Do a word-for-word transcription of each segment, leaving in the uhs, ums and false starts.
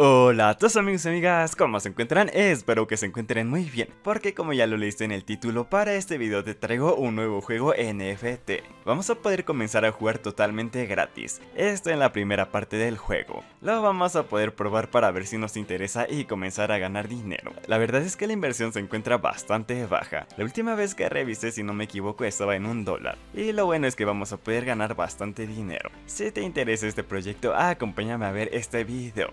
Hola a todos amigos y amigas, ¿cómo se encuentran? Espero que se encuentren muy bien, porque como ya lo leíste en el título, para este video te traigo un nuevo juego N F T. Vamos a poder comenzar a jugar totalmente gratis, esto en la primera parte del juego. Lo vamos a poder probar para ver si nos interesa y comenzar a ganar dinero. La verdad es que la inversión se encuentra bastante baja. La última vez que revisé, si no me equivoco, estaba en un dólar. Y lo bueno es que vamos a poder ganar bastante dinero. Si te interesa este proyecto, acompáñame a ver este video.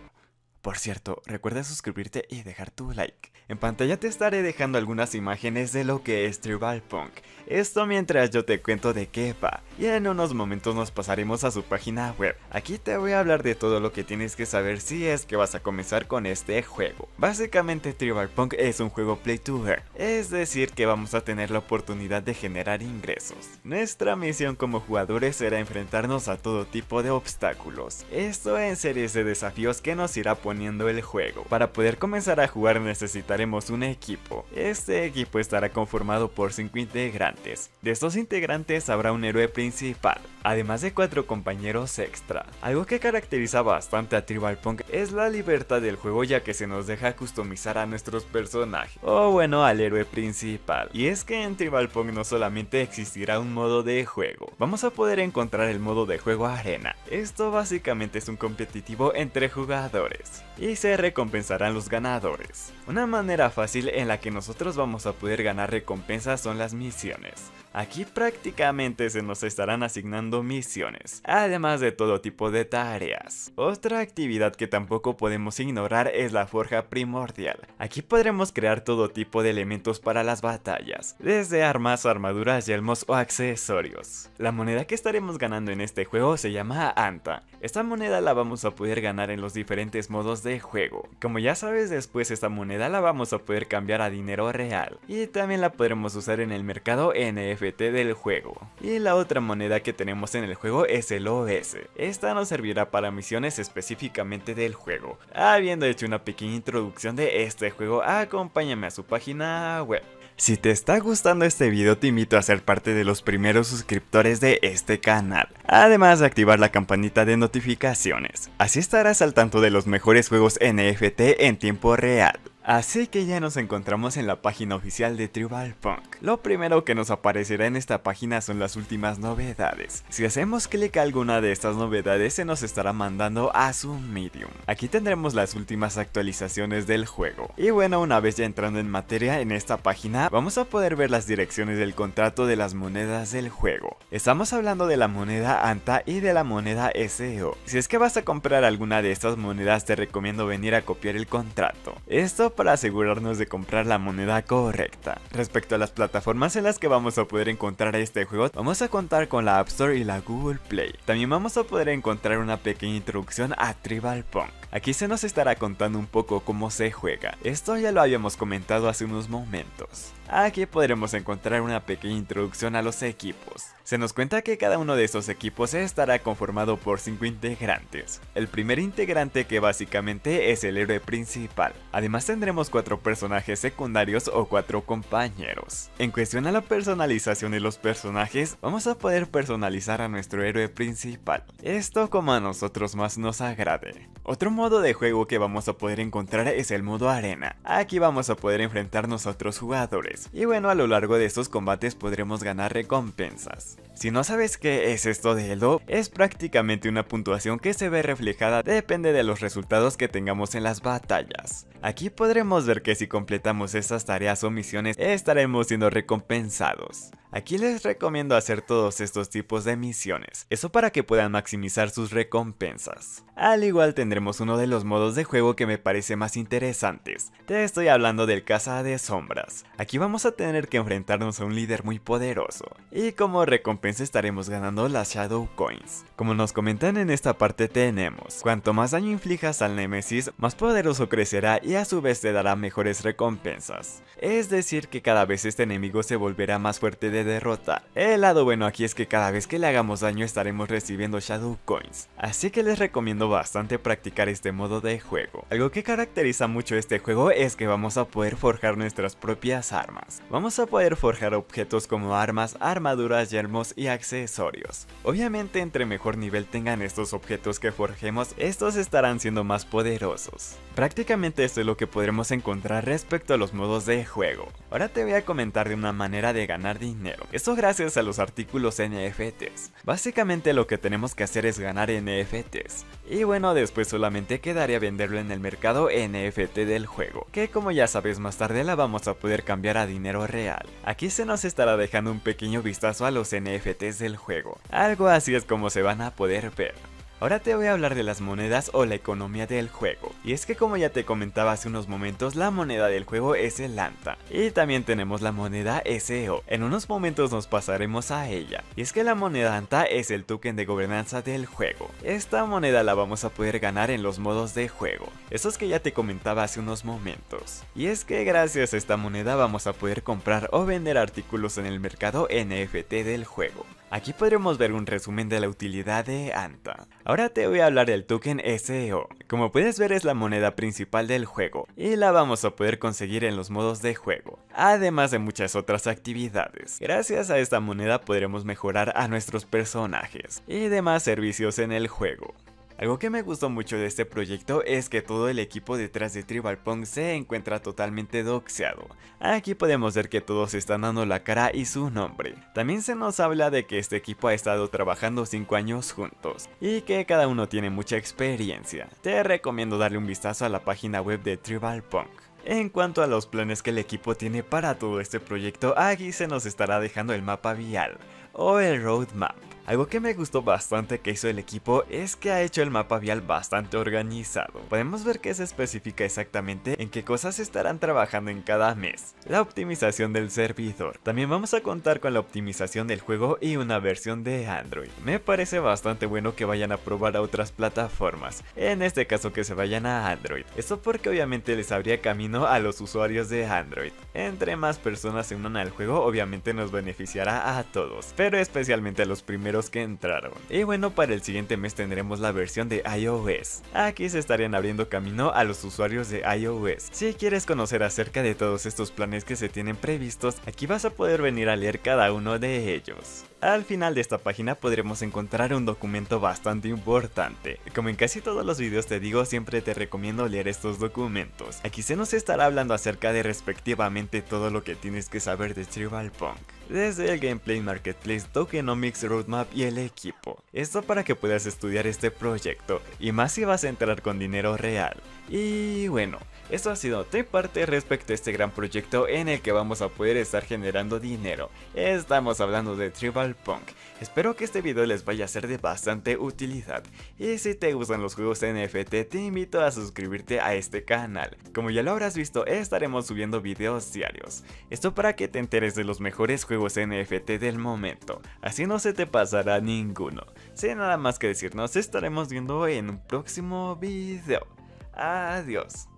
Por cierto, recuerda suscribirte y dejar tu like. En pantalla te estaré dejando algunas imágenes de lo que es Tribal Punk. Esto mientras yo te cuento de qué va. Y en unos momentos nos pasaremos a su página web. Aquí te voy a hablar de todo lo que tienes que saber si es que vas a comenzar con este juego. Básicamente Tribal Punk es un juego play to earn. Es decir que vamos a tener la oportunidad de generar ingresos. Nuestra misión como jugadores será enfrentarnos a todo tipo de obstáculos. Esto en series de desafíos que nos irá poniendo el juego. Para poder comenzar a jugar necesitaremos un equipo. Este equipo estará conformado por cinco integrantes. De estos integrantes habrá un héroe principal, además de cuatro compañeros extra. Algo que caracteriza bastante a Tribal Punk es la libertad del juego, ya que se nos deja customizar a nuestros personajes, o bueno, al héroe principal. Y es que en Tribal Punk no solamente existirá un modo de juego, vamos a poder encontrar el modo de juego arena. Esto básicamente es un competitivo entre jugadores y se recompensarán los ganadores. Una manera fácil en la que nosotros vamos a poder ganar recompensas son las misiones. Aquí prácticamente se nos estarán asignando misiones, además de todo tipo de tareas. Otra actividad que tampoco podemos ignorar es la forja primordial. Aquí podremos crear todo tipo de elementos para las batallas, desde armas, armaduras, yelmos o accesorios. La moneda que estaremos ganando en este juego se llama Anta. Esta moneda la vamos a poder ganar en los diferentes modos de juego. Como ya sabes, después esta moneda la vamos a poder cambiar a dinero real, y también la podremos usar en el mercado N F T del juego. Y la otra moneda que tenemos en el juego es el O S. Esta nos servirá para misiones específicamente del juego. Habiendo hecho una pequeña introducción de este juego, acompáñame a su página web. Si te está gustando este video, te invito a ser parte de los primeros suscriptores de este canal, además de activar la campanita de notificaciones. Así estarás al tanto de los mejores juegos N F T en tiempo real. Así que ya nos encontramos en la página oficial de Tribal Punk. Lo primero que nos aparecerá en esta página son las últimas novedades. Si hacemos clic a alguna de estas novedades, se nos estará mandando a su Medium. Aquí tendremos las últimas actualizaciones del juego. Y bueno, una vez ya entrando en materia en esta página, vamos a poder ver las direcciones del contrato de las monedas del juego. Estamos hablando de la moneda Anta y de la moneda S E O. Si es que vas a comprar alguna de estas monedas, te recomiendo venir a copiar el contrato. Esto para asegurarnos de comprar la moneda correcta. Respecto a las plataformas en las que vamos a poder encontrar este juego, vamos a contar con la App Store y la Google Play. También vamos a poder encontrar una pequeña introducción a Tribal Punk. Aquí se nos estará contando un poco cómo se juega. Esto ya lo habíamos comentado hace unos momentos. Aquí podremos encontrar una pequeña introducción a los equipos. Se nos cuenta que cada uno de estos equipos estará conformado por cinco integrantes. El primer integrante, que básicamente es el héroe principal. Además tendremos cuatro personajes secundarios o cuatro compañeros. En cuestión a la personalización de los personajes, vamos a poder personalizar a nuestro héroe principal. Esto como a nosotros más nos agrade. Otro modo de juego que vamos a poder encontrar es el modo arena. Aquí vamos a poder enfrentarnos a otros jugadores. Y bueno, a lo largo de estos combates podremos ganar recompensas. Si no sabes qué es esto de Elo, es prácticamente una puntuación que se ve reflejada, depende de los resultados que tengamos en las batallas. Aquí podremos ver que si completamos estas tareas o misiones, estaremos siendo recompensados. Aquí les recomiendo hacer todos estos tipos de misiones, eso para que puedan maximizar sus recompensas. Al igual tendremos uno de los modos de juego que me parece más interesantes. Te estoy hablando del caza de sombras. Aquí vamos a tener que enfrentarnos a un líder muy poderoso, y como recompensa estaremos ganando las Shadow Coins. Como nos comentan en esta parte tenemos, cuanto más daño inflijas al Némesis, más poderoso crecerá y a su vez te dará mejores recompensas. Es decir que cada vez este enemigo se volverá más fuerte de derrota. El lado bueno aquí es que cada vez que le hagamos daño estaremos recibiendo Shadow Coins, así que les recomiendo bastante practicar este modo de juego. Algo que caracteriza mucho este juego es que vamos a poder forjar nuestras propias armas. Vamos a poder forjar objetos como armas, armaduras, yelmos y accesorios. Obviamente entre mejor nivel tengan estos objetos que forjemos, estos estarán siendo más poderosos. Prácticamente esto es lo que podremos encontrar respecto a los modos de juego. Ahora te voy a comentar de una manera de ganar dinero, esto gracias a los artículos N F Ts. Básicamente lo que tenemos que hacer es ganar N F Ts. Y bueno, después solamente quedaría venderlo en el mercado N F T del juego, que como ya sabes más tarde la vamos a poder cambiar a dinero real. Aquí se nos estará dejando un pequeño vistazo a los N F Ts del juego, algo así es como se van a poder ver. Ahora te voy a hablar de las monedas o la economía del juego, y es que como ya te comentaba hace unos momentos, la moneda del juego es el Anta, y también tenemos la moneda S E O, en unos momentos nos pasaremos a ella, y es que la moneda Anta es el token de gobernanza del juego. Esta moneda la vamos a poder ganar en los modos de juego, esos que ya te comentaba hace unos momentos, y es que gracias a esta moneda vamos a poder comprar o vender artículos en el mercado N F T del juego. Aquí podremos ver un resumen de la utilidad de Anta. Ahora te voy a hablar del token S E O. Como puedes ver es la moneda principal del juego y la vamos a poder conseguir en los modos de juego, además de muchas otras actividades. Gracias a esta moneda podremos mejorar a nuestros personajes y demás servicios en el juego. Algo que me gustó mucho de este proyecto es que todo el equipo detrás de Tribal Punk se encuentra totalmente doxeado. Aquí podemos ver que todos están dando la cara y su nombre. También se nos habla de que este equipo ha estado trabajando cinco años juntos y que cada uno tiene mucha experiencia. Te recomiendo darle un vistazo a la página web de Tribal Punk. En cuanto a los planes que el equipo tiene para todo este proyecto, aquí se nos estará dejando el mapa vial o el roadmap. Algo que me gustó bastante que hizo el equipo es que ha hecho el mapa vial bastante organizado. Podemos ver que se especifica exactamente en qué cosas estarán trabajando en cada mes. La optimización del servidor. También vamos a contar con la optimización del juego y una versión de Android. Me parece bastante bueno que vayan a probar a otras plataformas. En este caso que se vayan a Android. Esto porque obviamente les abría camino a los usuarios de Android. Entre más personas se unan al juego obviamente nos beneficiará a todos. Pero especialmente a los primeros que entraron. Y bueno, para el siguiente mes tendremos la versión de i O S. Aquí se estarían abriendo camino a los usuarios de i O S. Si quieres conocer acerca de todos estos planes que se tienen previstos, aquí vas a poder venir a leer cada uno de ellos. Al final de esta página podremos encontrar un documento bastante importante. Como en casi todos los videos te digo, siempre te recomiendo leer estos documentos. Aquí se nos estará hablando acerca de respectivamente todo lo que tienes que saber de Tribal Punk, desde el gameplay, marketplace, tokenomics, roadmap y el equipo. Esto para que puedas estudiar este proyecto, y más si vas a entrar con dinero real. Y bueno, esto ha sido de parte respecto a este gran proyecto en el que vamos a poder estar generando dinero. Estamos hablando de Tribal Punk. Espero que este video les vaya a ser de bastante utilidad. Y si te gustan los juegos N F T, te invito a suscribirte a este canal. Como ya lo habrás visto, estaremos subiendo videos diarios. Esto para que te enteres de los mejores juegos N F T del momento. Así no se te pasará ninguno. Sin nada más que decir, nos estaremos viendo en un próximo video. Adiós.